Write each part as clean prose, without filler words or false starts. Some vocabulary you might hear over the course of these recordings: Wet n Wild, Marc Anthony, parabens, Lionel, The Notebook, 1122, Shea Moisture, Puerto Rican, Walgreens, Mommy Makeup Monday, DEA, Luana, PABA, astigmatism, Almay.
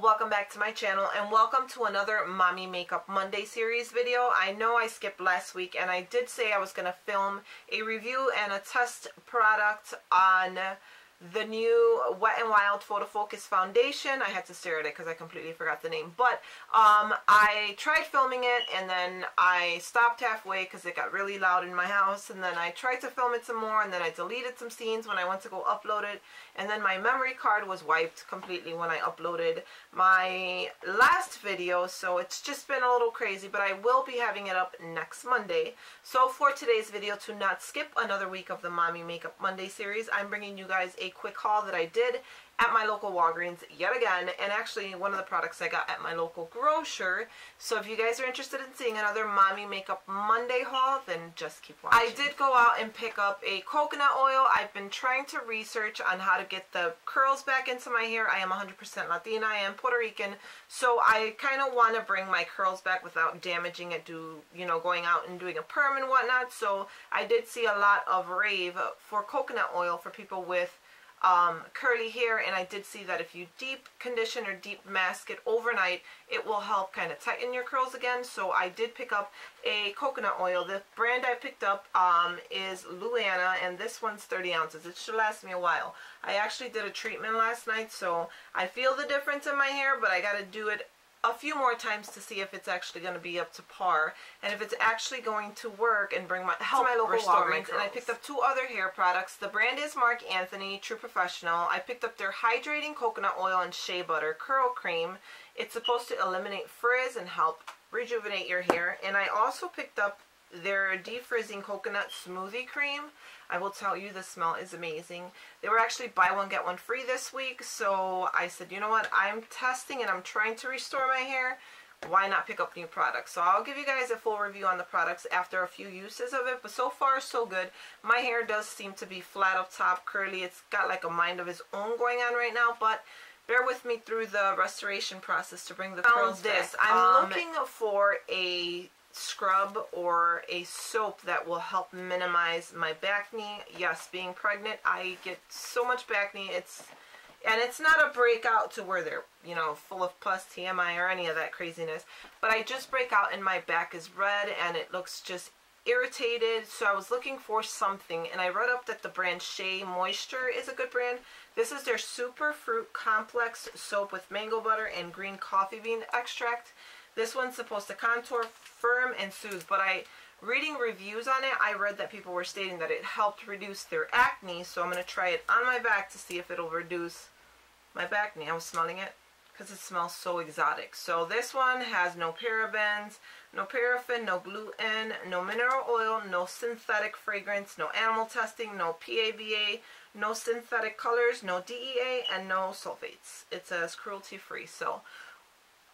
Welcome back to my channel and welcome to another Mommy Makeup Monday series video. I know I skipped last week and I did say I was going to film a review and a test product on the new Wet n Wild Photo Focus Foundation. I had to stare at it because I completely forgot the name. But I tried filming it and then I stopped halfway because it got really loud in my house. And then I tried to film it some more and then I deleted some scenes when I went to go upload it. And then my memory card was wiped completely when I uploaded my last video. So it's just been a little crazy, but I will be having it up next Monday. So for today's video, to not skip another week of the Mommy Makeup Monday series, I'm bringing you guys a quick haul that I did at my local Walgreens yet again, and actually one of the products I got at my local grocer. So if you guys are interested in seeing another Mommy Makeup Monday haul, then just keep watching. I did go out and pick up a coconut oil. I've been trying to research on how to get the curls back into my hair. I am 100% Latina. I am Puerto Rican, so I kind of want to bring my curls back without damaging it, going out and doing a perm and whatnot. So I did see a lot of rave for coconut oil for people with curly hair, and I did see that if you deep condition or deep mask it overnight, it will help kind of tighten your curls again. So I did pick up a coconut oil. The brand I picked up is Luana, and this one's 30 ounces. It should last me a while. I actually did a treatment last night, so I feel the difference in my hair, but I gotta do it a few more times to see if it's actually going to be up to par and if it's actually going to work and help my local Walgreens. And I picked up two other hair products. The brand is Marc Anthony True Professional. I picked up their hydrating coconut oil and shea butter curl cream. It's supposed to eliminate frizz and help rejuvenate your hair. And I also picked up their defrizzing coconut smoothie cream. I will tell you, the smell is amazing. They were actually buy one get one free this week, so I said, you know what, I'm testing and I'm trying to restore my hair, why not pick up new products? So I'll give you guys a full review on the products after a few uses of it, but so far so good. My hair does seem to be flat up top, curly. It's got like a mind of its own going on right now, but bear with me through the restoration process to bring the curls back. I'm looking for a scrub or a soap that will help minimize my back knee. Yes, being pregnant, I get so much back knee. It's not a breakout to where they're, full of pus, TMI, or any of that craziness. But I just break out and my back is red and it looks just irritated. So I was looking for something, and I read up that the brand Shea Moisture is a good brand. This is their Super Fruit Complex soap with mango butter and green coffee bean extract. This one's supposed to contour, firm, and soothe, but reading reviews on it, I read that people were stating that it helped reduce their acne, so I'm going to try it on my back to see if it'll reduce my back acne. I was smelling it because it smells so exotic. So this one has no parabens, no paraffin, no gluten, no mineral oil, no synthetic fragrance, no animal testing, no PABA, no synthetic colors, no DEA, and no sulfates. It says cruelty-free, so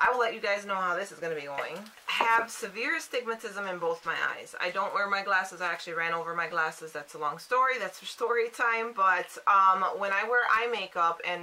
I will let you guys know how this is going to be going. I have severe astigmatism in both my eyes. I don't wear my glasses. I actually ran over my glasses. That's a long story. That's for story time. But when I wear eye makeup, and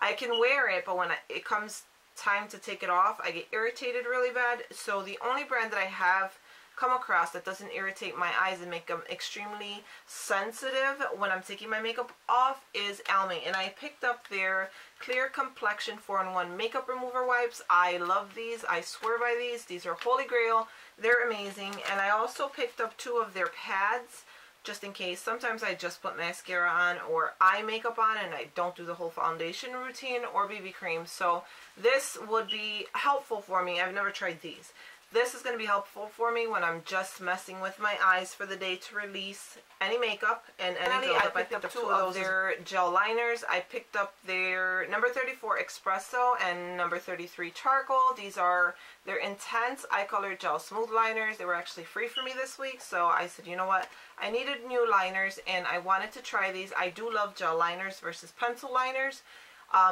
I can wear it, but when it comes time to take it off, I get irritated really bad. So the only brand that I have come across that doesn't irritate my eyes and make them extremely sensitive when I'm taking my makeup off is Almay, and I picked up their Clear Complexion 4-in-1 Makeup Remover Wipes. I love these. I swear by these. These are holy grail. They're amazing. And I also picked up two of their pads just in case. Sometimes I just put mascara on or eye makeup on and I don't do the whole foundation routine or BB cream. So this would be helpful for me. I've never tried these. This is going to be helpful for me when I'm just messing with my eyes for the day to release any makeup and any buildup. I picked up two of their gel liners. I picked up their number 34 Espresso and number 33 Charcoal. These are their Intense Eye Color Gel Smooth Liners. They were actually free for me this week, so I said, you know what? I needed new liners, and I wanted to try these. I do love gel liners versus pencil liners.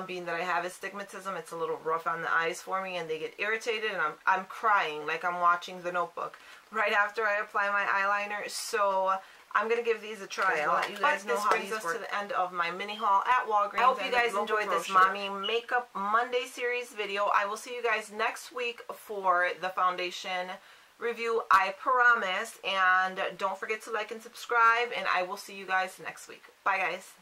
Being that I have astigmatism, it's a little rough on the eyes for me and they get irritated, and I'm crying like I'm watching The Notebook right after I apply my eyeliner. So I'm going to give these a try. I'll let you guys know how these work. This brings us to the end of my mini haul at Walgreens. I hope you guys enjoyed this Mommy Makeup Monday series video. I will see you guys next week for the foundation review, I promise. And don't forget to like and subscribe, and I will see you guys next week. Bye, guys.